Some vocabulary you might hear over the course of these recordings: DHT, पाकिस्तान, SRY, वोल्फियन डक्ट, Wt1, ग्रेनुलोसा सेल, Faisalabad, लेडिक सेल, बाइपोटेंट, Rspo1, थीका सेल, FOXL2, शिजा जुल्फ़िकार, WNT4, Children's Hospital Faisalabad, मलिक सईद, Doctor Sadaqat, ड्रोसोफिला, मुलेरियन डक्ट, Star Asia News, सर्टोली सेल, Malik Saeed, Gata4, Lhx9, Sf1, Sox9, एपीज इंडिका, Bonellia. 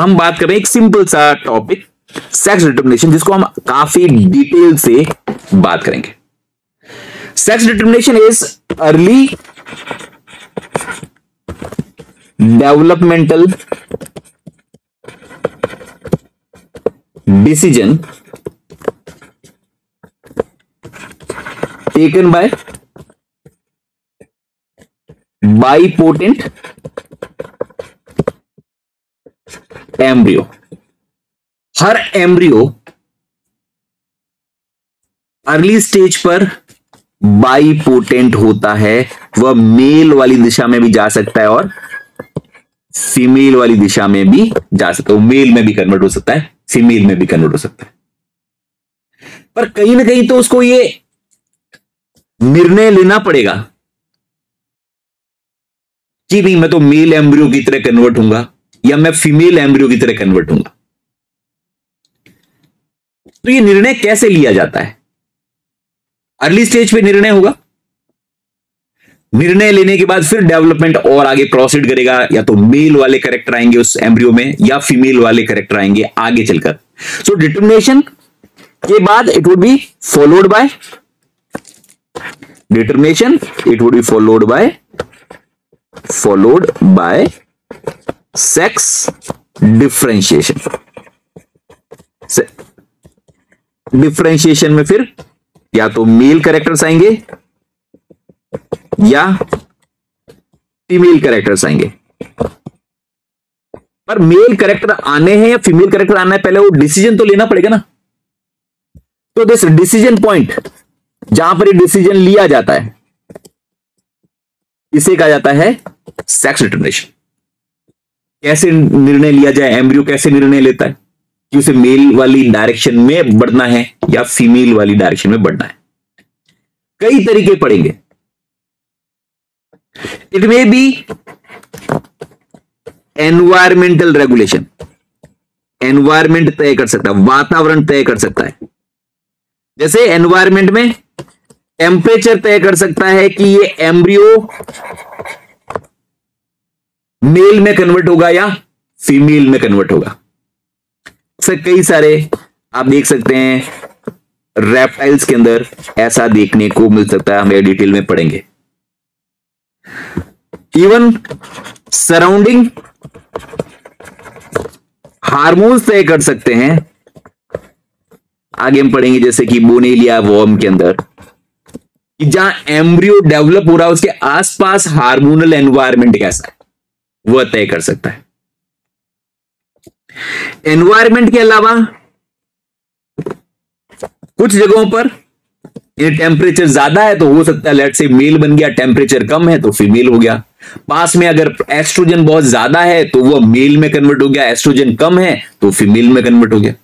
हम बात कर रहे हैं एक सिंपल सा टॉपिक सेक्स डिटरमिनेशन, जिसको हम काफी डिटेल से बात करेंगे। Sex determination is early developmental decision taken by बाइपोटेंट embryo. हर एम्ब्रियो अर्ली स्टेज पर बाइपोटेंट होता है। वह मेल वाली दिशा में भी जा सकता है और फीमेल वाली दिशा में भी जा सकता है। वो मेल में भी कन्वर्ट हो सकता है, फीमेल में भी कन्वर्ट हो सकता है। पर कहीं ना कहीं तो उसको ये निर्णय लेना पड़ेगा कि नहीं, मैं तो मेल एम्ब्रियो की तरह कन्वर्ट होऊंगा या मैं फीमेल एम्ब्रियो की तरह कन्वर्ट होऊंगा। तो ये निर्णय कैसे लिया जाता है? अर्ली स्टेज पे निर्णय होगा। निर्णय लेने के बाद फिर डेवलपमेंट और आगे प्रोसीड करेगा। या तो मेल वाले कैरेक्टर आएंगे उस एम्ब्रियो में या फीमेल वाले कैरेक्टर आएंगे आगे चलकर। सो डिटरमिनेशन के बाद it would be followed by sex differentiation. Differentiation में फिर या तो मेल कैरेक्टर्स आएंगे या फीमेल कैरेक्टर्स आएंगे। पर मेल कैरेक्टर आने हैं या फीमेल कैरेक्टर आना है, पहले वो डिसीजन तो लेना पड़ेगा ना। तो दिस डिसीजन पॉइंट, जहां पर ये डिसीजन लिया जाता है, इसे कहा जाता है सेक्स डिटरमिनेशन। कैसे निर्णय लिया जाए, एम्ब्रियो कैसे निर्णय लेता है कि उसे मेल वाली डायरेक्शन में बढ़ना है या फीमेल वाली डायरेक्शन में बढ़ना है। कई तरीके पड़ेंगे। It may be environmental regulation, environment तय कर सकता है, वातावरण तय कर सकता है। जैसे एनवायरमेंट में टेम्परेचर तय कर सकता है कि ये एम्ब्रियो मेल में कन्वर्ट होगा या फीमेल में कन्वर्ट होगा। से कई सारे आप देख सकते हैं रेप्टाइल्स के अंदर ऐसा देखने को मिल सकता है, हम ये डिटेल में पढ़ेंगे। इवन सराउंडिंग हार्मोन्स तय कर सकते हैं, आगे हम पढ़ेंगे, जैसे कि बोनेलिया वर्म के अंदर, कि जहां एम्ब्रियो डेवलप हो रहा है उसके आसपास हार्मोनल एनवायरमेंट कैसा है वह तय कर सकता है। एनवायरमेंट के अलावा कुछ जगहों पर टेम्परेचर ज्यादा है तो हो सकता है लेट से मेल बन गया, टेम्परेचर कम है तो फीमेल हो गया। पास में अगर एस्ट्रोजन बहुत ज्यादा है तो वह मेल में कन्वर्ट हो गया, एस्ट्रोजन कम है तो फीमेल में कन्वर्ट हो गया।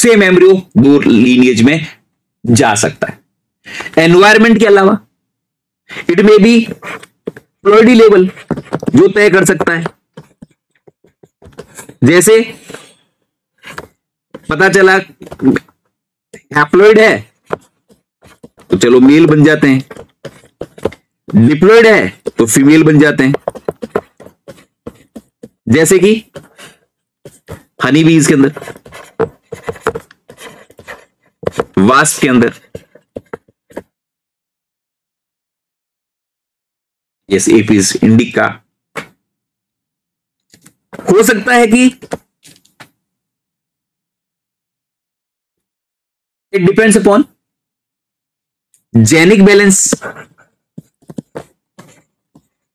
सेम एम्ब्रियो दो लीनियज में जा सकता है। एनवायरमेंट के अलावा it may be ploidy level, जो तय कर सकता है। जैसे पता चला हैप्लॉइड है तो चलो मेल बन जाते हैं, डिप्लॉइड है तो फीमेल बन जाते हैं, जैसे कि हनी बीज के अंदर, वास्प के अंदर। Yes, एपीज इंडिका। हो सकता है कि it depends upon genic balance.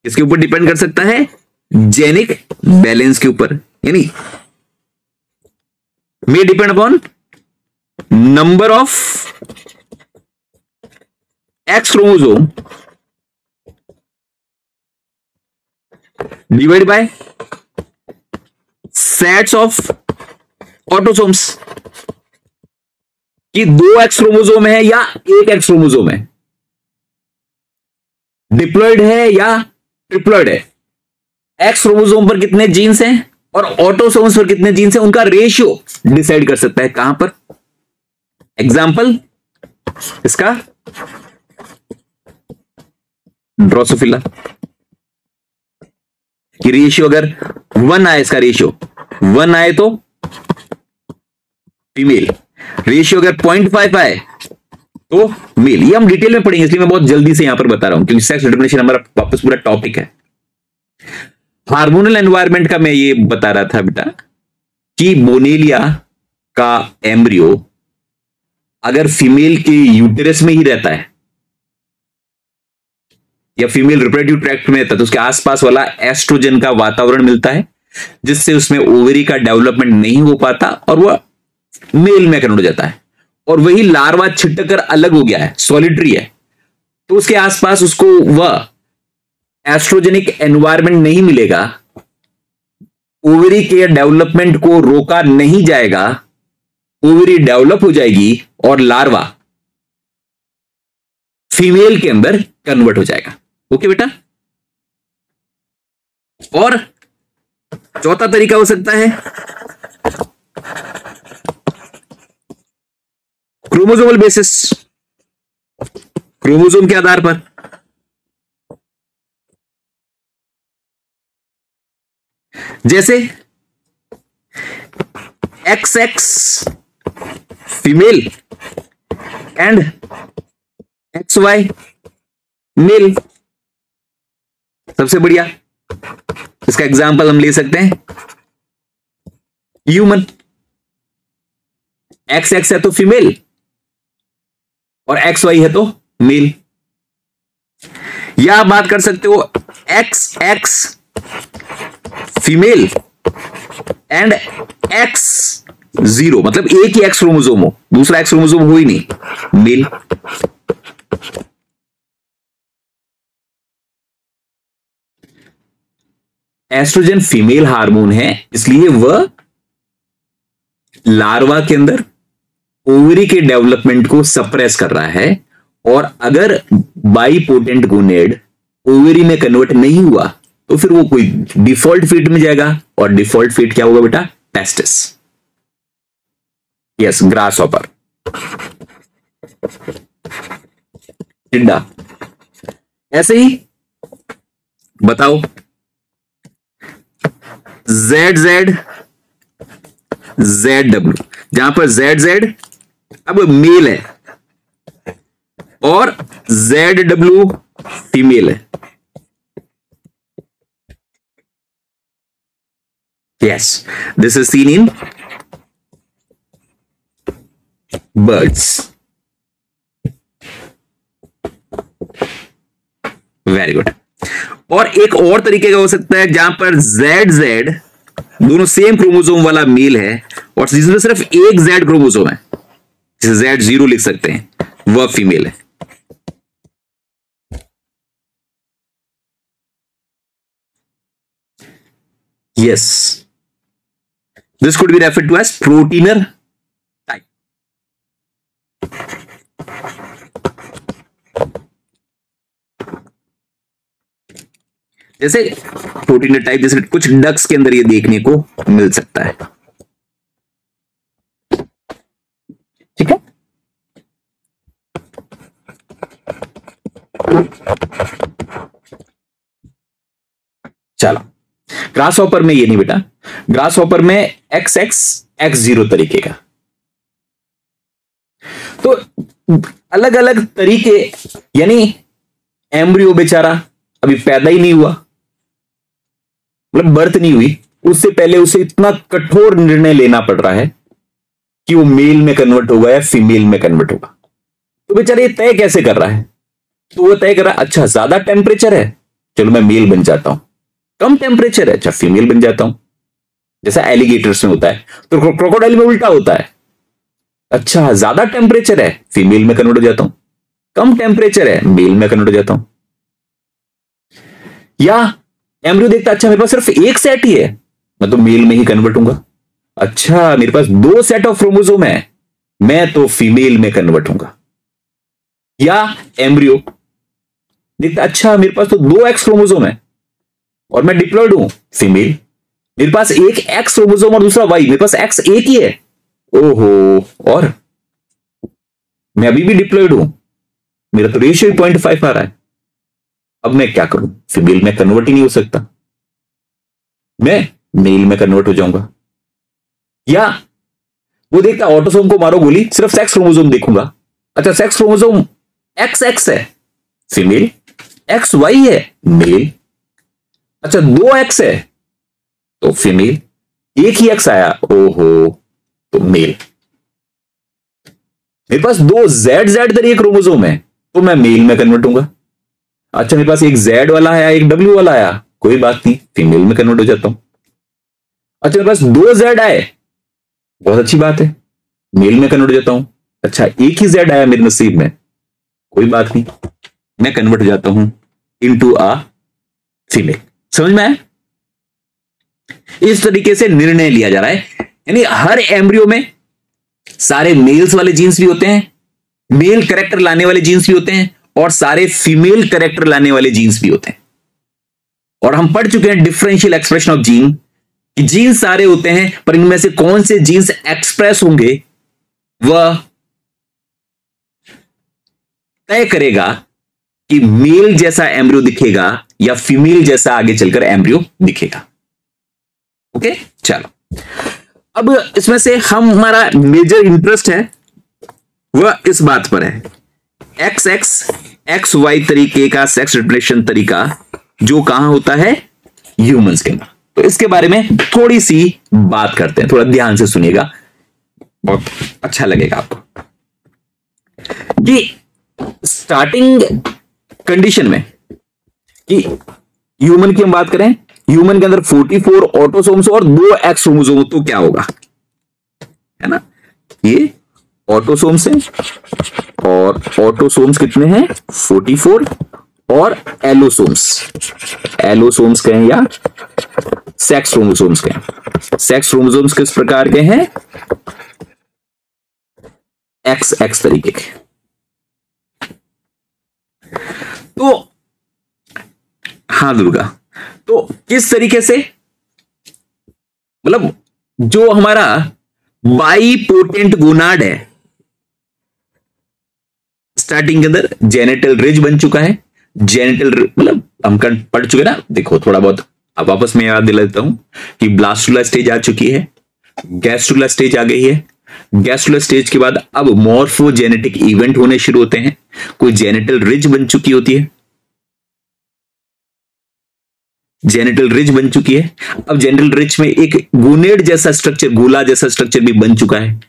इसके ऊपर डिपेंड कर सकता है, जेनिक बैलेंस के ऊपर, यानी may depend upon number of X chromosome divide by sets of autosomes, कि दो एक्स क्रोमोसोम है या एक एक्स क्रोमोसोम है, डिप्लॉयड है या ट्रिप्लॉयड है, एक्स क्रोमोसोम पर कितने जीन्स हैं और ऑटोसोम्स पर कितने जीन्स हैं, उनका रेशियो डिसाइड कर सकता है। कहां पर? एग्जाम्पल इसका ड्रोसोफिला, कि रेशियो अगर वन आए, इसका रेशियो वन आए तो फीमेल, रेशियो अगर 0.5 आए तो मेल। ये हम डिटेल में पढ़ेंगे, इसलिए मैं बहुत जल्दी से यहां पर बता रहा हूं क्योंकि सेक्स डिटरमिनेशन हमारा वापस पूरा टॉपिक है। हार्मोनल एनवायरनमेंट का मैं ये बता रहा था बेटा कि बोनेलिया का एम्ब्रियो अगर फीमेल के यूटेरस में ही रहता है या फीमेल रिप्रोडक्टिव ट्रैक्ट में रहता है तो उसके आसपास वाला एस्ट्रोजन का वातावरण मिलता है, जिससे उसमें ओवरी का डेवलपमेंट नहीं हो पाता और वह मेल में कन्वर्ट हो जाता है। और वही लार्वा छिटक कर अलग हो गया है, सॉलिटरी है, तो उसके आसपास उसको वह एस्ट्रोजेनिक एनवायरनमेंट नहीं मिलेगा, ओवरी के डेवलपमेंट को रोका नहीं जाएगा, ओवरी डेवलप हो जाएगी और लार्वा फीमेल के अंदर कन्वर्ट हो जाएगा। ओके बेटा। और चौथा तरीका हो सकता है क्रोमोसोमल बेसिस, क्रोमोसोम के आधार पर। जैसे XX female and XY male, सबसे बढ़िया इसका एग्जाम्पल हम ले सकते हैं ह्यूमन। XX है तो फीमेल और XY है तो मेल। या आप बात कर सकते हो XX फीमेल एंड X0, मतलब एक ही X क्रोमोसोम हो, दूसरा X क्रोमोसोम हो ही नहीं, मेल। एस्ट्रोजन फीमेल हार्मोन है, इसलिए वह लार्वा के अंदर ओवरी के डेवलपमेंट को सप्रेस कर रहा है, और अगर बाइपोटेंट गोनेड ओवरी में कन्वर्ट नहीं हुआ तो फिर वो कोई डिफॉल्ट फीट में जाएगा, और डिफॉल्ट फीट क्या होगा बेटा? पेस्टिस, यस, ग्रास हॉपर, टिड्डा। ऐसे ही बताओ ZZ ZW, जहां पर ZZ अब मेल है और ZW फीमेल है, yes, this is seen in birds, very good। और एक और तरीके का हो सकता है जहां पर ZZ दोनों सेम क्रोमोसोम वाला मेल है और जिसमें सिर्फ एक Z क्रोमोसोम है, जिसे Z0 लिख सकते हैं, वह फीमेल है। yes, this could be referred to as proteiner type। जैसे proteiner type जैसे कुछ ducks के अंदर ये देखने को मिल सकता है, ठीक है। चलो ग्रास हॉपर में ये नहीं बेटा, ग्रास हॉपर में XX X0 तरीके का। तो अलग अलग तरीके, यानी एम्ब्रियो बेचारा अभी पैदा ही नहीं हुआ, मतलब बर्थ नहीं हुई, उससे पहले उसे इतना कठोर निर्णय लेना पड़ रहा है कि वो मेल में कन्वर्ट होगा या फीमेल में कन्वर्ट होगा। तो बेचारा ये तय कैसे कर रहा है? तो वो तय कर रहा है, अच्छा ज्यादा टेम्परेचर है, चलो मैं मेल बन जाता हूं, कम टेम्परेचर है, अच्छा फीमेल बन जाता हूं। जैसा एलिगेटर्स में होता है, तो क्रोकोडाइल में उल्टा होता है, अच्छा ज्यादा टेम्परेचर है, फीमेल में कन्वर्ट हो जाता हूं, कम टेम्परेचर है, मेल में कन्वर्ट हो जाता हूं। या एम्ब्रियो देखता, अच्छा मेरे पास सिर्फ एक सेट ही है, मैं तो मेल में ही कन्वर्ट हूंगा, अच्छा मेरे पास 2 सेट ऑफ क्रोमोसोम है, मैं तो फीमेल में कन्वर्ट हूंगा। या एम्ब्रियो देखता, अच्छा मेरे पास तो 2 X क्रोमोसोम है और मैं डिप्लॉयड हूं, फीमेल। मेरे पास एक X क्रोमोसोम और दूसरा Y, मेरे पास X एक ही है, ओहो, और मैं अभी भी डिप्लॉयड हूं, मेरा तो रेशियो 0.5 आ रहा है, अब मैं क्या करूं? फीमेल में कन्वर्ट ही नहीं हो सकता, मैं मेल में कन्वर्ट हो जाऊंगा, या वो देखता ऑटोसोम को मारो गोली सिर्फ सेक्स क्रोमोसोम देखूंगा। अच्छा सेक्स क्रोमोसोम एक्स एक्स है फीमेल, एक्स वाई है मेल, अच्छा दो एक्स है तो फीमेल, एक ही एक्स आया ओहो तो मेल। मेरे पास दो जेड जेड तरीके क्रोमोसोम है तो मैं मेल में कन्वर्ट होऊंगा। अच्छा मेरे पास एक जेड वाला आया एक डब्ल्यू वाला आया कोई बात नहीं फीमेल में कन्वर्ट हो जाता हूं। अच्छा मेरे पास दो जेड आए बहुत अच्छी बात है मेल में कन्वर्ट हो जाता हूं। अच्छा एक ही जेड आया मेरे नसीब में कोई बात नहीं मैं कन्वर्ट हो जाता हूं इनटू अ फीमेल। समझ में आया? इस तरीके से निर्णय लिया जा रहा है, यानी हर एम्ब्रियो में सारे मेल्स वाले जीन्स भी होते हैं, मेल कैरेक्टर लाने वाले जीन्स भी होते हैं और सारे फीमेल कैरेक्टर लाने वाले जीन्स भी होते हैं। और हम पढ़ चुके हैं डिफरेंशियल एक्सप्रेशन ऑफ जीन कि जीन्स सारे होते हैं पर इनमें से कौन से जीन्स एक्सप्रेस होंगे वह तय करेगा कि मेल जैसा एम्ब्रियो दिखेगा या फीमेल जैसा आगे चलकर एम्ब्रियो दिखेगा। ओके चलो अब इसमें से हमारा मेजर इंटरेस्ट है वह इस बात पर है एक्स एक्स एक्स वाई तरीके का सेक्स रिप्रेजेंटेशन तरीका जो कहां होता है ह्यूमंस के अंदर। तो इसके बारे में थोड़ी सी बात करते हैं, थोड़ा ध्यान से सुनिएगा बहुत अच्छा लगेगा आपको। कि स्टार्टिंग कंडीशन में कि ह्यूमन की हम बात करें, ह्यूमन के अंदर 44 ऑटोसोम्स और 2 एक्स क्रोमोसोम तो क्या होगा, है ना? ये ऑटोसोम्स है और ऑटोसोम्स कितने हैं 44 और एलोसोम्स, एलोसोम्स कहें या सेक्स क्रोमोसोम्स कहें। सेक्स क्रोमोसोम्स किस प्रकार के हैं एक्स एक्स तरीके के। तो हाँ दुर्गा, तो किस तरीके से मतलब जो हमारा बाइपोटेंट गोनाड है स्टार्टिंग के अंदर जेनिटल रिज बन चुका है, जेनिटल मतलब हम पढ़ चुके ना, देखो थोड़ा बहुत अब वापस मैं याद दिला देता हूं कि ब्लास्टुला स्टेज आ चुकी है, गैस्ट्रुला स्टेज आ गई है, गैस्ट्रुला स्टेज के बाद अब मॉर्फोजेनेटिक इवेंट होने शुरू होते हैं, कोई जेनिटल रिज बन चुकी होती है, जेनिटल रिज बन चुकी है। अब जेनिटल रिज में एक गोनेड जैसा स्ट्रक्चर गोला जैसा स्ट्रक्चर भी बन चुका है,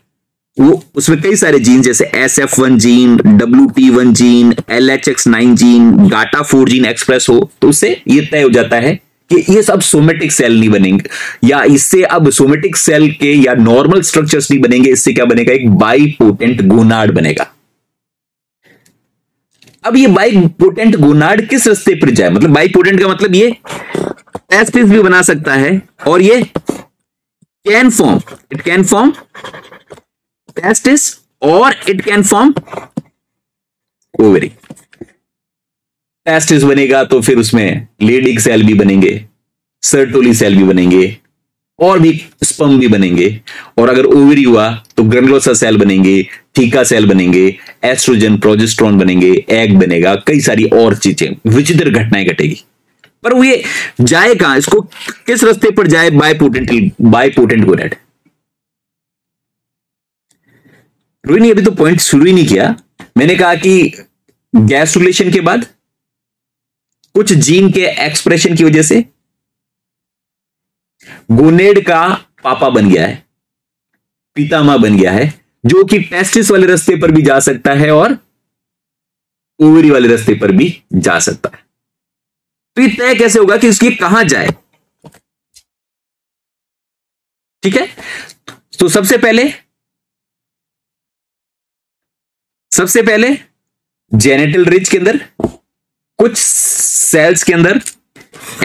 वो उसमें कई सारे जीन जैसे SF1 gene, WT1 gene, LHX9 gene, Gata4 gene express हो तो उससे ये तय हो जाता है कि ये सब सोमेटिक सेल नहीं बनेंगे या इससे अब सोमेटिक सेल के या नॉर्मल स्ट्रक्चर्स नहीं बनेंगे, इससे क्या बनेगा एक बाइपोटेंट गोनाड बनेगा। अब ये बाइपोटेंट गोनाड किस रास्ते पर जाए, मतलब बाइपोटेंट का मतलब ये एस्पिस भी बना सकता है और ये can form, it can form testis और it can form ovary। testis बनेगा तो फिर उसमें लेडिक सेल भी बनेंगे, सर्टोली सेल भी बनेंगे और भी स्पर्म भी बनेंगे, और अगर ओवरी हुआ तो ग्रेनुलोसा सेल बनेंगे, थीका सेल बनेंगे, एस्ट्रोजन प्रोजेस्ट्रॉन बनेंगे, एग बनेगा, कई सारी और चीजें विचित्र घटनाएं घटेगी। पर वो ये जाए कहां, इसको किस रास्ते पर जाए बाइपोटेंट गोनाड। रोहिणी अभी तो पॉइंट शुरू ही नहीं किया, मैंने कहा कि गैस्ट्रुलेशन के बाद कुछ जीन के एक्सप्रेशन की वजह से गोनेड का पापा बन गया है, पितामह बन गया है, जो कि टेस्टिस वाले रास्ते पर भी जा सकता है और ओवरी वाले रास्ते पर भी जा सकता है। तो ये तय कैसे होगा कि उसकी कहां जाए, ठीक है? तो सबसे पहले जेनिटल रिज के अंदर कुछ सेल्स के अंदर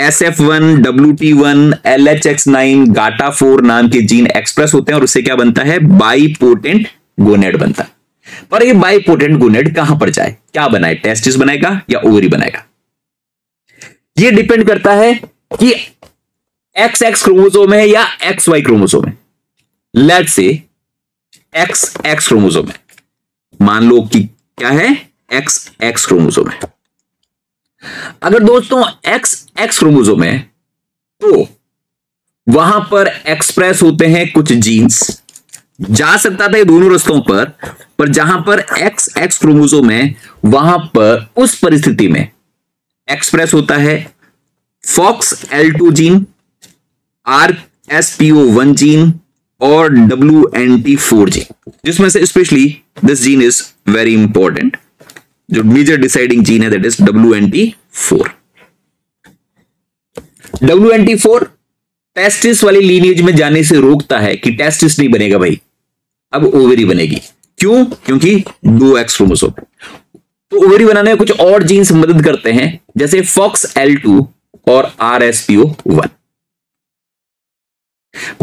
SF1, WT1, LHX9, Gata4 नाम के जीन एक्सप्रेस होते हैं और उससे क्या बनता है बाइपोटेंट गोनेड बनता है। पर ये बाइपोटेंट गोनेड कहां पर जाए, क्या बनाए, टेस्टिस बनाएगा या ओवरी बनाएगा, ये डिपेंड करता है कि एक्स एक्स क्रोमोसोम है या एक्स वाई क्रोमोसोम है। Let's say X X chromosome है, मान लो कि क्या है एक्स एक्स क्रोमोसोम है। अगर दोस्तों एक्स एक्स क्रोमोसोम है तो वहां पर एक्सप्रेस होते हैं कुछ जीन्स। जा सकता था ये दोनों रस्तों पर जहां पर एक्स क्रोमोसोम है वहां पर उस परिस्थिति में एक्सप्रेस होता है FOXL2 जीन, Rspo1 जीन और WNT4 जीन, जिसमें से specially this gene is very important. जो मेजर डिसाइडिंग जीन है that is WNT4। WNT4 testis वाली लीनियज में जाने से रोकता है कि टेस्टिस नहीं बनेगा भाई, अब ओवरी बनेगी। क्यों? क्योंकि 2X क्रोमोसोम। तो ओवरी बनाने में कुछ और जीन्स मदद करते हैं जैसे FOXL2 और Rspo1।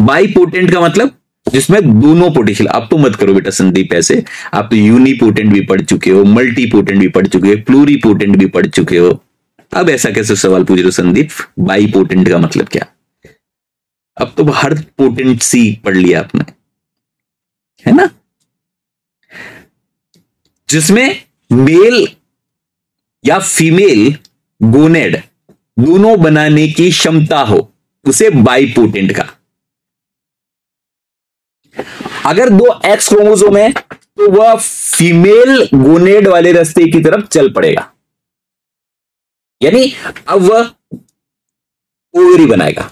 बाइपोटेंट का मतलब जिसमें दोनों पोटेंशियल। आप तो मत करो बेटा संदीप ऐसे, आप तो यूनिपोटेंट भी पढ़ चुके हो, मल्टीपोटेंट भी पढ़ चुके हो, प्लूरीपोटेंट भी पढ़ चुके हो, अब ऐसा कैसे सवाल पूछ रहे हो संदीप? बाइपोटेंट का मतलब क्या? अब तो हर पोटेंसी पढ़ लिया आपने, है ना? जिसमें मेल या फीमेल गोनेड दोनों बनाने की क्षमता हो उसे बाइपोटेंट का। अगर 2X क्रोमोसोम है तो वह फीमेल गोनेड वाले रास्ते की तरफ चल पड़ेगा, यानी अब वह ओवरी बनाएगा।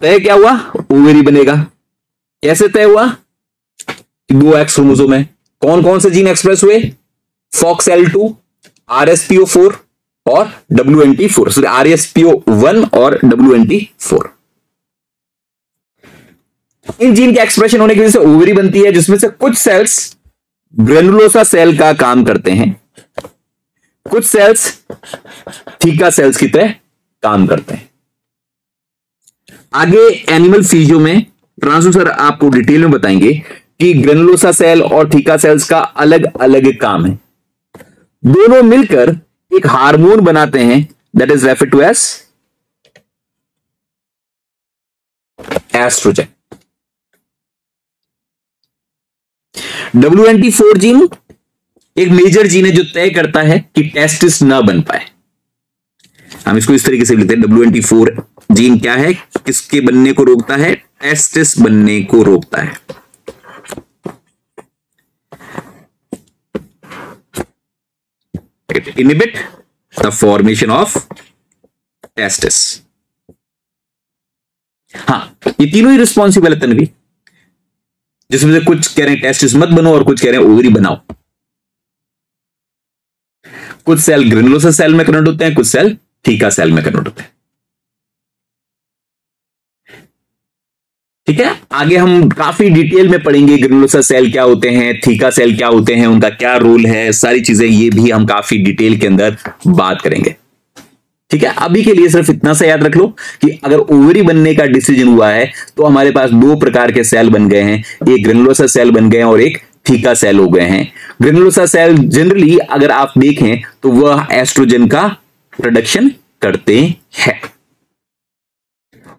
तय क्या हुआ? ओवरी बनेगा। कैसे तय हुआ? 2X क्रोमोसोम है। कौन कौन से जीन एक्सप्रेस हुए? FOXL2, Rspo4 और WNT4, सॉरी Rspo1 और WNT4। इन जीन के एक्सप्रेशन होने की वजह से ओवरी बनती है, जिसमें से कुछ सेल्स ग्रेनुलोसा सेल का काम करते हैं, कुछ सेल्स थीका सेल्स की तरह काम करते हैं। आगे एनिमल फिजियो में ट्रांसू सर आपको डिटेल में बताएंगे कि ग्रेनुलोसा सेल और थीका सेल्स का अलग अलग काम है। दोनों मिलकर एक हार्मोन बनाते हैं that is referred to as estrogen. WNT4 gene एक मेजर जीन है जो तय करता है कि टेस्टिस ना बन पाए। हम इसको इस तरीके से लिखते हैं, WNT4 जीन क्या है? किसके बनने को रोकता है? टेस्टिस बनने को रोकता है। It inhibit the formation of testis। हाँ, ये तीनों ही रिस्पॉन्सिबल है तन्वी, जिसमें से कुछ कह रहे हैं टेस्टिस मत बनो और कुछ कह रहे हैं ओवरी बनाओ। कुछ सेल ग्रेनुलोसा सेल में कन्वर्ट होते हैं, कुछ सेल थीका सेल में कन्वर्ट होते हैं। ठीक है, आगे हम काफी डिटेल में पढ़ेंगे ग्रेनुलोसा सेल क्या होते हैं, थीका सेल क्या होते हैं, उनका क्या रोल है, सारी चीजें ये भी हम काफी डिटेल के अंदर बात करेंगे। ठीक है, अभी के लिए सिर्फ इतना सा याद रख लो कि अगर ओवरी बनने का डिसीजन हुआ है तो हमारे पास दो प्रकार के सेल बन गए हैं, एक ग्रेनुलोसा सेल बन गए हैं और एक थीका सेल हो गए हैं। ग्रेनुलोसा सेल जनरली अगर आप देखें तो वह एस्ट्रोजन का प्रोडक्शन करते हैं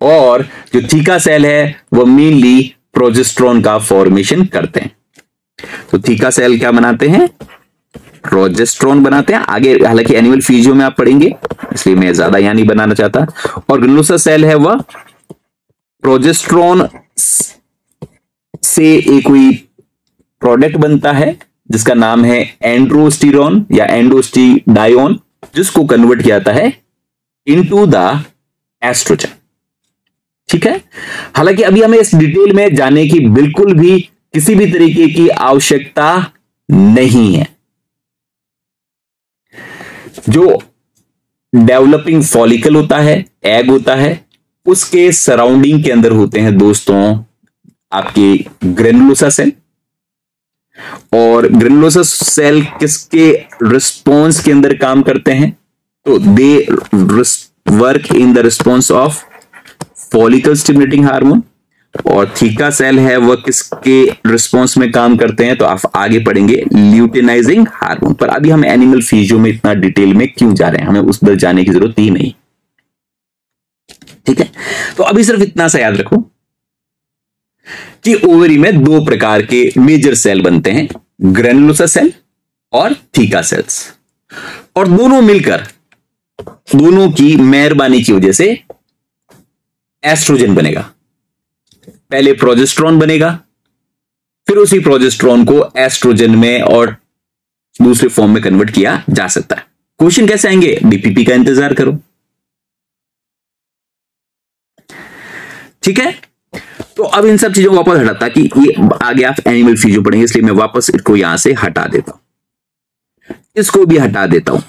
और जो थीका सेल है वह मेनली प्रोजेस्ट्रॉन का फॉर्मेशन करते हैं। तो थीका सेल क्या बनाते हैं? प्रोजेस्ट्रॉन बनाते हैं। आगे हालांकि एनिमल फिजियो में आप पढ़ेंगे इसलिए मैं ज्यादा यहां नहीं बनाना चाहता। और ग्रेनुलोसा सेल है वह प्रोजेस्ट्रॉन से एक कोई प्रोडक्ट बनता है जिसका नाम है एंड्रोस्टेरॉन या एंडोस्टीडायोन, जिसको कन्वर्ट किया जाता है इनटू द एस्ट्रोजन। ठीक है, हालांकि अभी हमें इस डिटेल में जाने की बिल्कुल भी किसी भी तरीके की आवश्यकता नहीं है। जो डेवलपिंग फॉलिकल होता है, एग होता है, उसके सराउंडिंग के अंदर होते हैं दोस्तों आपके ग्रेनुलोसा सेल। और ग्रेनुलोसा सेल किसके रिस्पॉन्स के अंदर काम करते हैं? तो they work in the response of follicle stimulating hormone. और थीका सेल है वह किसके रिस्पॉन्स में काम करते हैं? तो आप आगे पढ़ेंगे ल्यूटेनाइजिंग हार्मोन। पर अभी हम एनिमल फिजियो में इतना डिटेल में क्यों जा रहे हैं, हमें उस पर जाने की जरूरत ही नहीं। ठीक है, तो अभी सिर्फ इतना सा याद रखो कि ओवरी में दो प्रकार के मेजर सेल बनते हैं, ग्रेनुलोसा सेल और थीका सेल्स। और दोनों मिलकर, दोनों की मेहरबानी की वजह से एस्ट्रोजन बनेगा। पहले प्रोजेस्ट्रॉन बनेगा, फिर उसी प्रोजेस्ट्रॉन को एस्ट्रोजन में और दूसरे फॉर्म में कन्वर्ट किया जा सकता है। क्वेश्चन कैसे आएंगे, डीपीपी का इंतजार करो। ठीक है, तो अब इन सब चीजों को वापस हटा, ताकि ये आगे आप एनिमल फीड जो पढ़ेंगे, इसलिए मैं वापस इसको यहां से हटा देता हूं, इसको भी हटा देता हूं,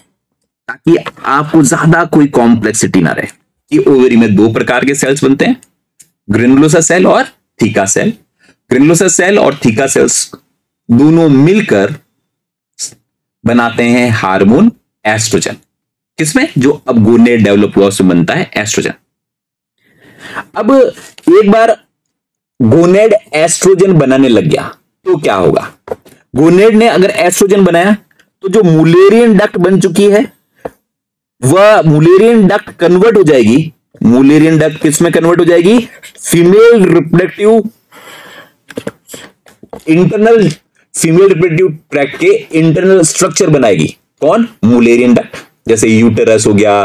ताकि आपको ज्यादा कोई कॉम्प्लेक्सिटी ना रहे। ये ओवरी में दो प्रकार के सेल्स बनते हैं, ग्रेनुलोसा सेल और थीका सेल। ग्रेनुलोसा सेल और थीका सेल्स दोनों मिलकर बनाते हैं हार्मोन एस्ट्रोजन। किसमें, जो अब गोनेड डेवलप हुआ उसमें बनता है एस्ट्रोजन। अब एक बार गोनेड एस्ट्रोजन बनाने लग गया तो क्या होगा, गोनेड ने अगर एस्ट्रोजन बनाया तो जो मुलेरियन डक्ट बन चुकी है वह मुलेरियन डक्ट कन्वर्ट हो जाएगी। मुलेरियन डक्ट किसमें कन्वर्ट हो जाएगी, female reproductive internal, female reproductive tract के इंटरनल स्ट्रक्चर बनाएगी। कौन, मुलेरियन डक्ट, जैसे यूटेरस हो गया,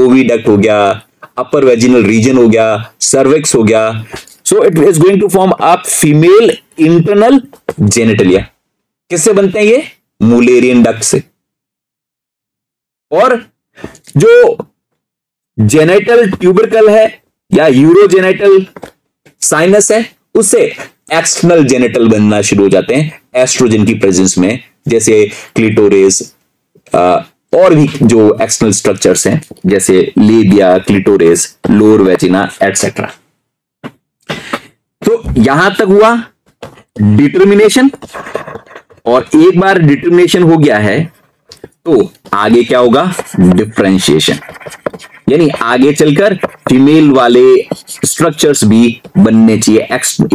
ओवी डक्ट हो गया, अपर वेजिनल रीजन हो गया, सर्वेक्स हो गया। So it is going to form up female internal genitalia. किससे बनते हैं ये, मुलेरियन डक्ट से। और जो जेनिटल ट्यूबरकल है या यूरोजेनिटल साइनस है, उससे एक्सटर्नल जेनिटल बनना शुरू हो जाते हैं एस्ट्रोजन की प्रेजेंस में, जैसे क्लिटोरिस और भी जो एक्सटर्नल स्ट्रक्चर्स हैं, जैसे labia, clitoris, lower vagina etcetera. तो यहां तक हुआ डिटर्मिनेशन, और एक बार डिटर्मिनेशन हो गया है तो आगे क्या होगा, डिफ्रेंशिएशन, यानी आगे चलकर फीमेल वाले स्ट्रक्चर्स भी बनने चाहिए,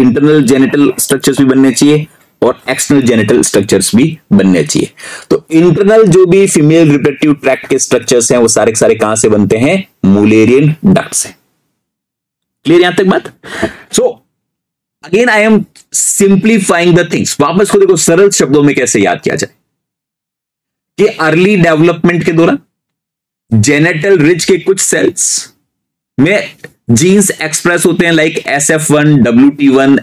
इंटरनल जेनिटल स्ट्रक्चर्स भी बनने चाहिए और एक्सटर्नल जेनिटल स्ट्रक्चर्स भी बनने चाहिए। तो इंटरनल जो भी फीमेल रिप्रोडक्टिव ट्रैक्ट के स्ट्रक्चर्स हैं वो सारे के सारे कहां से बनते हैं, मुलेरियन डक्ट से। क्लियर यहां तक बात। So again I am simplifying the things, वापस को देखो सरल शब्दों में कैसे याद किया जाए कि अर्ली डेवलपमेंट के दौरान जेनेटल रिज के कुछ सेल्स में जीन्स एक्सप्रेस होते हैं, like SF1, WT1,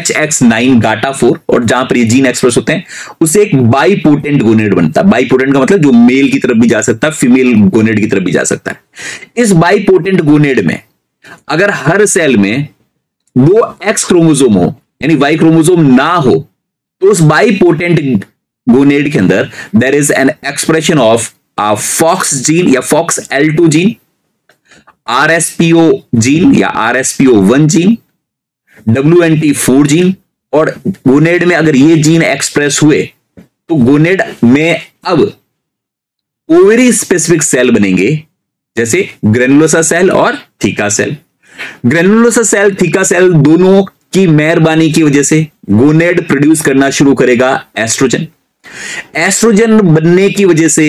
Lhx9, Gata4, और जहां पर ये जीन एक्सप्रेस होते हैं उसे एक बाईपोटेंट गोनेड बनता है। बाईपोटेंट का मतलब जो मेल की तरफ भी जा सकता है, फीमेल गोनेड की तरफ भी जा सकता है। इस बाईपोटेंट गोनेड में अगर हर सेल में 2X क्रोमोसोम हो, यानी Y क्रोमोसोम ना हो, तो उस बाईपोटेंट गोनेड के अंदर there is an expression of fox gene या FOXL2 जीन, RSPO जीन या RSPO1 जीन, WNT4 जीन, और गोनेड में अगर ये जीन एक्सप्रेस हुए तो गोनेड में अब ओवरी स्पेसिफिक सेल बनेंगे, जैसे ग्रेनुलोसा सेल और थीका सेल। ग्रेनुलोसा सेल, थीका सेल दोनों की मेहरबानी की वजह से गोनेड प्रोड्यूस करना शुरू करेगा एस्ट्रोजन। एस्ट्रोजन बनने की वजह से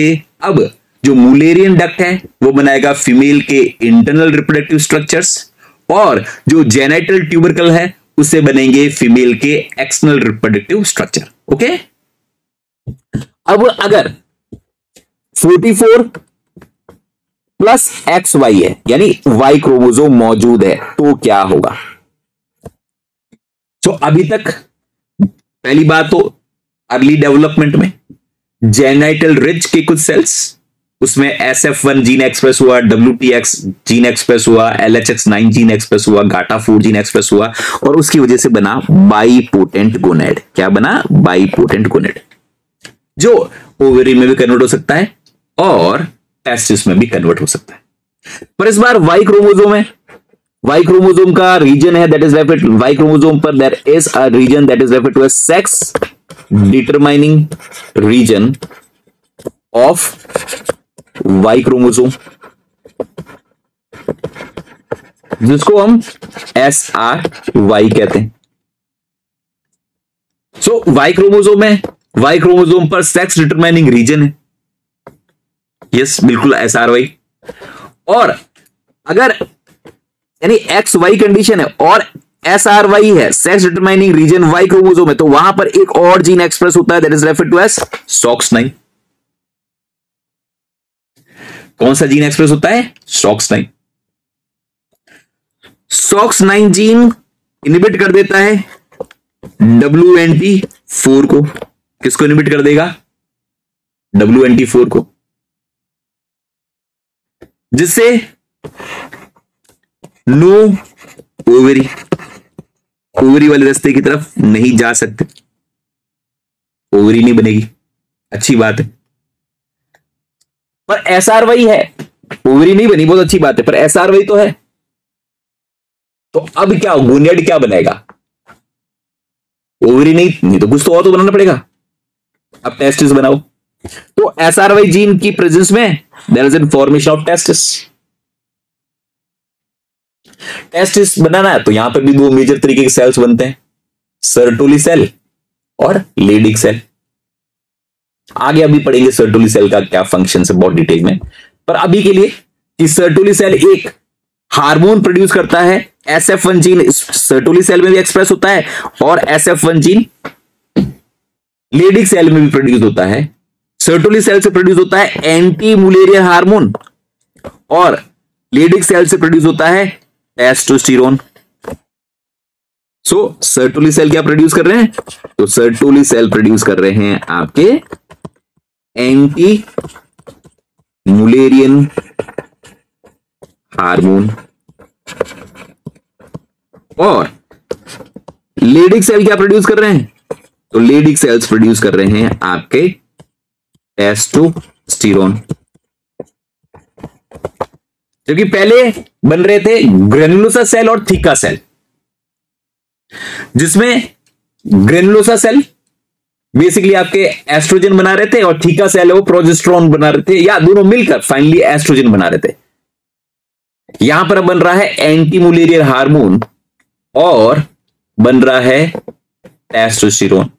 अब जो मुलेरियन डक्ट है वो बनाएगा फीमेल के इंटरनल रिप्रोडक्टिव स्ट्रक्चर्स, और जो जेनिटल ट्यूबरकल है उसे बनेंगे फीमेल के एक्सटर्नल रिप्रोडक्टिव स्ट्रक्चर। ओके, अब अगर 44 प्लस XY है, यानी Y क्रोमोसोम मौजूद है, तो क्या होगा। तो अभी तक पहली बात तो अर्ली डेवलपमेंट में जेनिटल रिज के कुछ सेल्स, उसमें SF1 जीन एक्सप्रेस हुआ, WTX जीन एक्सप्रेस हुआ, LHX9 जीन एक्सप्रेस हुआ, Gata4 जीन एक्सप्रेस हुआ, और उसकी वजह से बना बाईपोटेंट गोनेड। क्या बना, बाईपोटेंट गोनेड, जो ओवरी में भी कन्वर्ट हो सकता है और टेस्टिस में भी कन्वर्ट हो सकता है। पर इस बार Y क्रोमोसोम है, Y क्रोमोसोम का रीजन है, that is referred, Y chromosome पर there is a region that is referred to as sex determining region of Y chromosome, जिसको हम SRY कहते हैं। सो Y क्रोमोसोम है, Y क्रोमोसोम पर सेक्स डिटरमाइनिंग रीजन है, यस बिल्कुल SRY। और अगर यानी XY कंडीशन है और SRY है, sex determining region Y chromosome है, तो वहां पर एक और जीन एक्सप्रेस होता है, that is referred to as Sox9। कौन सा जीन एक्सप्रेस होता है? SOX9। SOX9 जीन इनहिबिट कर देता है WNT4 को। किसको इनहिबिट कर देगा? WNT4 को, जिससे नो ओवरी, ओवरी वाले रास्ते की तरफ नहीं जा सकते, ओवरी नहीं बनेगी। अच्छी बात है, पर SRY है, ओवरी नहीं बनी, बहुत अच्छी बात है, पर SRY तो है। तो अब क्या गोनियड क्या बनेगा? ओवरी नहीं तो कुछ तो और तो बनाना पड़ेगा। अब टेस्टिस बनाओ। तो SRY जीन की प्रेजेंस में there is an formation of testis. Testis बनाना है तो यहां पे भी दो मेजर तरीके के सेल्स बनते हैं, सर्टोली सेल और लेडिक सेल। आगे अभी पढ़ेंगे सर्टोली सेल का क्या फंक्शन है बहुत डिटेल में, पर अभी के लिए कि सर्टोली सेल एक हार्मोन प्रोड्यूस करता है। SF1 जीन सर्टोली सेल में भी एक्सप्रेस होता है और SF1 जीन लेडिक सेल में भी प्रोड्यूस होता है। सर्टोली सेल से प्रोड्यूस होता है एंटी मुलेरियल हार्मोन और लेडिक सेल से प्रोड्यूस होता है टेस्टोस्टेरोन। सो सर्टोली सेल क्या प्रोड्यूस कर रहे हैं? तो सर्टोली सेल प्रोड्यूस कर रहे हैं आपके एंटी मुलेरियन हार्मोन, और लेडिक सेल क्या प्रोड्यूस कर रहे हैं? तो लेडिक सेल्स प्रोड्यूस कर रहे हैं आपके टेस्टोस्टेरोन। जबकि पहले बन रहे थे ग्रेनुलोसा सेल और थीका सेल, जिसमें ग्रेनुलोसा सेल बेसिकली आपके एस्ट्रोजन बना रहे थे और थीका सेल वो प्रोजेस्टेरोन बना रहे थे, या दोनों मिलकर फाइनली एस्ट्रोजन बना रहे थे। यहां पर बन रहा है एंटी मुलेरियल हार्मोन और बन रहा है टेस्टोस्टेरोन।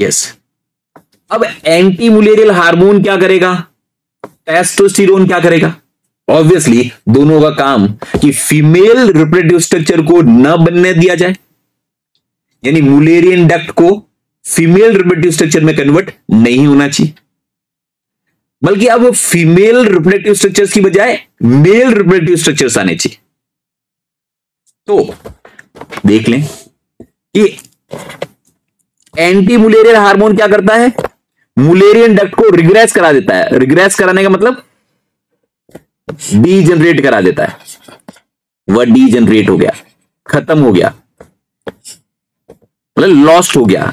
यस, अब एंटी मुलेरियल हार्मोन क्या करेगा, टेस्टोस्टेरोन क्या करेगा? ऑब्वियसली दोनों का काम कि फीमेल रिप्रोडक्टिव स्ट्रक्चर को न बनने दिया जाए, यानी मुलेरियन डक्ट को फीमेल रिप्रोडक्टिव स्ट्रक्चर में कन्वर्ट नहीं होना चाहिए, बल्कि अब वो फीमेल रिप्रोडक्टिव स्ट्रक्चर्स की बजाय मेल रिप्रोडक्टिव स्ट्रक्चर्स आने चाहिए। तो देख लें कि एंटी मुलेरियल हार्मोन क्या करता है, मुलेरियन डक्ट को रिग्रेस करा देता है। रिग्रेस कराने का मतलब डी जनरेट करा देता है। वह डी जनरेट हो गया, खत्म हो गया, मतलब लॉस्ट हो गया।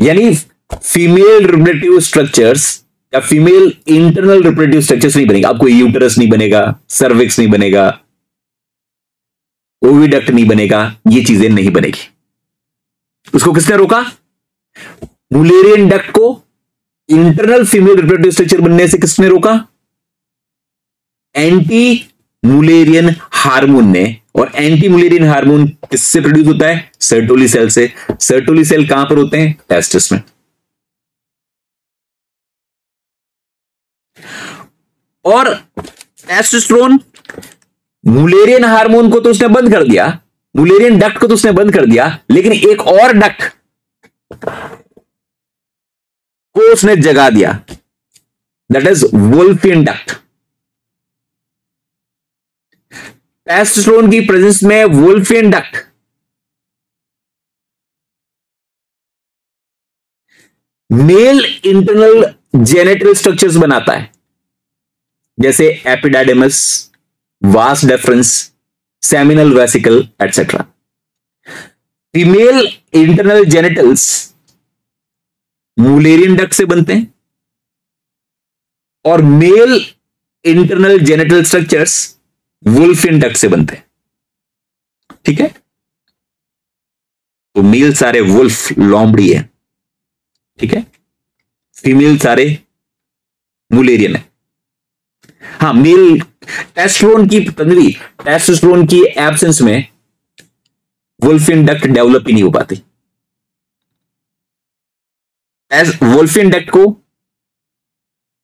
यानी फीमेल रिप्रोडक्टिव स्ट्रक्चर्स या फीमेल इंटरनल रिप्रोडक्टिव स्ट्रक्चर्स नहीं बनेगा। आपको यूटरस नहीं बनेगा, सर्विक्स नहीं बनेगा, ओविडक्ट नहीं बनेगा, ये चीजें नहीं बनेगी। उसको किसने रोका? मुलेरियन डक्ट को इंटरनल फीमेल रिप्रोडक्टिव स्ट्रक्चर बनने से किसने रोका? एंटी मुलेरियन हार्मोन ने। और एंटी मुलेरियन हार्मोन किससे प्रोड्यूस होता है? सर्टोली सेल से। सर्टोली सेल कहां पर होते हैं? टेस्टिस में। और टेस्टोस्टेरोन मुलेरियन हार्मोन को तो उसने बंद कर दिया, मुलेरियन डक्ट को तो उसने बंद कर दिया, लेकिन एक और डक्ट को उसने जगा दिया, that is वोल्फियन डक्ट। Testosterone की प्रेजेंस में वोल्फियन डक्ट male internal genital structures बनाता है, जैसे epididymis, vas deferens, seminal vesicle etcetera. Female internal genitals मुलेरियन डक्ट से बनते हैं और male internal genital structures Wolffian duct से बनते हैं। ठीक है, तो मेल सारे वुल्फ लोमड़ी है, ठीक है, फीमेल सारे मुलेरियन है। हाँ, मेल टेस्टोस्टेरोन की एब्सेंस में वुल्फिन डक्ट डेवलप ही नहीं हो पाती। वोल्फिन डक्ट को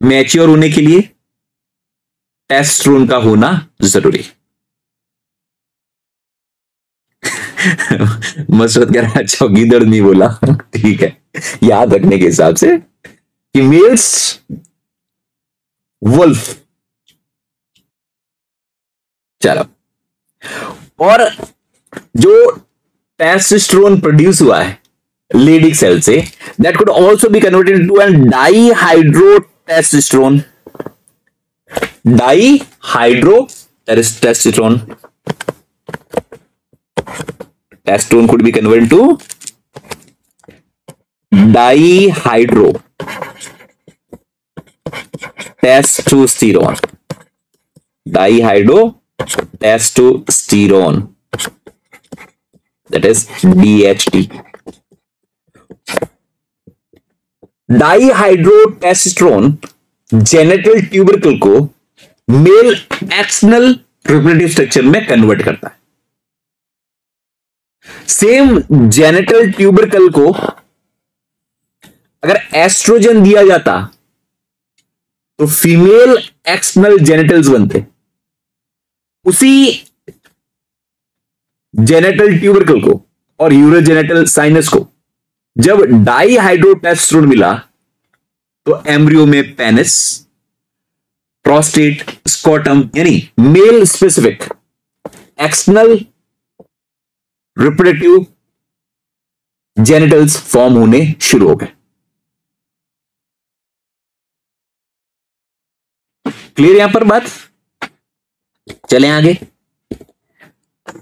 मैच्योर होने के लिए टेस्टोस्टेरोन का होना जरूरी। मसरत कह रहा है चौकीदार नहीं बोला। ठीक है, याद रखने के हिसाब से कि मेल्स वुल्फ। चलो, और जो टेस्टोस्टेरोन प्रोड्यूस हुआ है लेडी सेल से, that could also be converted to an dihydro testosterone. Dihydro testosterone, testosterone could be converted to dihydro testosterone. Dihydro testosterone, that is DHT, dihydrotestosterone. Genital tubercle को male external reproductive structure में convert करता है। Same genital tubercle को अगर oestrogen दिया जाता तो female external genitals बनते। उसी जेनिटल ट्यूबरकल को और यूरोजेनिटल साइनस को जब डाईहाइड्रोटेस्टोस्टेरोन मिला तो एम्ब्रियो में पेनिस, प्रोस्टेट, स्कॉटम, यानी male specific external reproductive genitals form होने शुरू हो गए। क्लियर यहां पर बात? चलें आगे।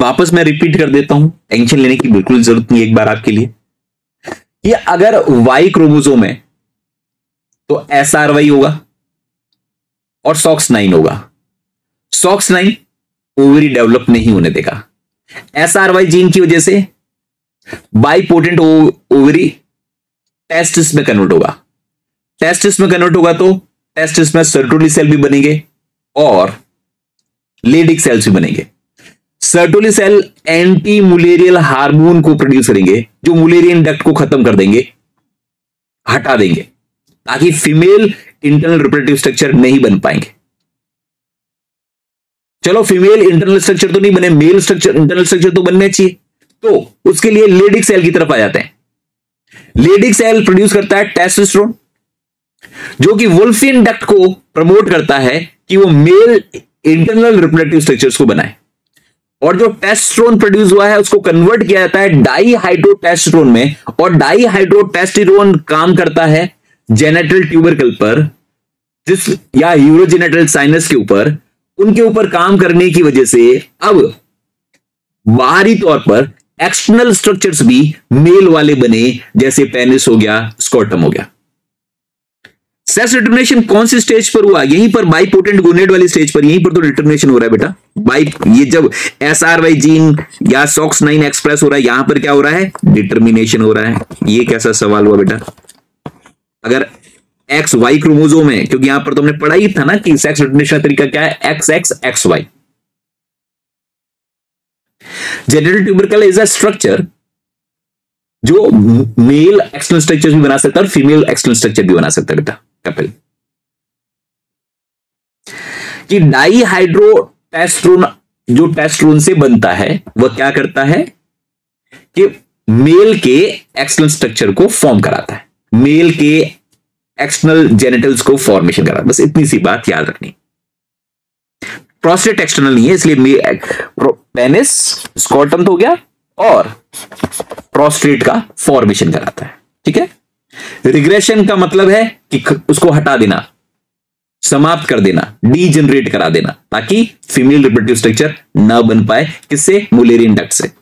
वापस मैं रिपीट कर देता हूं, टेंशन लेने की बिल्कुल जरूरत नहीं एक बार आपके लिए। ये अगर वाई क्रोमोसोम है तो SRY होगा और SOX9 होगा। SOX9 ओवरी डेवलप नहीं होने देगा। SRY जीन की वजह से बाईपोटेंट ओवरी टेस्टिस में कन्वर्ट होगा। टेस्टिस में कन्वर्ट होगा तो टेस्टिस में सर्टोली सेल भी बनेंगे और लेडिक सेल्स भी बनेंगे। सर्टोली सेल anti Mullerian hormone को प्रोड्यूस करेंगे जो मुलेरियन डक्ट को खत्म कर देंगे, हटा देंगे, ताकि फीमेल इंटरनल रिप्रोडक्टिव स्ट्रक्चर नहीं बन पाएंगे। चलो, फीमेल इंटरनल स्ट्रक्चर तो नहीं बने, मेल स्ट्रक्चर इंटरनल स्ट्रक्चर तो बनने चाहिए, तो उसके लिए लेडिक सेल की तरफ आ जाते हैं। लेडिक सेल प्रोड्यूस करता है टेस्टोस्टेरोन जो कि वुल्फियन डक्ट को प्रमोट करता है कि वो मेल इंटरनल रिप्रोडक्टिव स्ट्रक्चर्स को बनाए। और जो टेस्टोस्टेरोन प्रोड्यूस हुआ है उसको कन्वर्ट किया जाता है डाईहाइड्रोटेस्टोस्टेरोन में, और डाईहाइड्रोटेस्टोस्टेरोन काम करता है जेनिटल ट्यूबरकल पर जिस या यूरोजेनिटल साइनस के ऊपर। उनके ऊपर काम करने की वजह से अब बाहरी तौर पर एक्सटर्नल स्ट्रक्चर्स भी मेल वाले बने, जैसे पेनिस हो गया, स्कॉटम हो गया। सेक्स डिटरमिनेशन कौन सी स्टेज पर हुआ? यहीं पर, बाइपोटेंट गोनेड वाली स्टेज पर। यहीं पर तो डिटरमिनेशन हो रहा है बेटा। ये जब SRY जीन या SOX9 एक्सप्रेस हो रहा है, यहां पर क्या हो रहा है? डिटरमिनेशन हो रहा है। ये कैसा सवाल हुआ बेटा? अगर XY क्रोमोसोम है, क्योंकि यहां पर तो हमने पढ़ा ही था ना कि सेक्स डिटरमिनेशन का तरीका क्या है, XX XY। Genital tubercle is a structure जो मेल एक्सटर्नल स्ट्रक्चर भी बना सकता है और फीमेल एक्सटर्नल स्ट्रक्चर भी बना सकता है बेटा। कपिल कि डाईहाइड्रोटेस्टोस्टेरोन जो टेस्टोस्टेरोन से बनता है वह क्या करता है कि मेल के एक्सटर्नल स्ट्रक्चर को फॉर्म कराता है, मेल के एक्सटर्नल जेनिटल्स को फॉर्मेशन कराता है। बस इतनी सी बात याद रखनी। प्रोस्टेट एक्सटर्नल नहीं है, इसलिए पेनिस, स्कॉटम तो हो गया और प्रोस्टेट का फॉर्मेशन कराता है। ठीक है, रिग्रेशन का मतलब है कि उसको हटा देना, समाप्त कर देना, डीजनरेट करा देना, ताकि फीमेल रिप्रोडक्टिव स्ट्रक्चर ना बन पाए। किससे? मुलेरियन डक्ट से।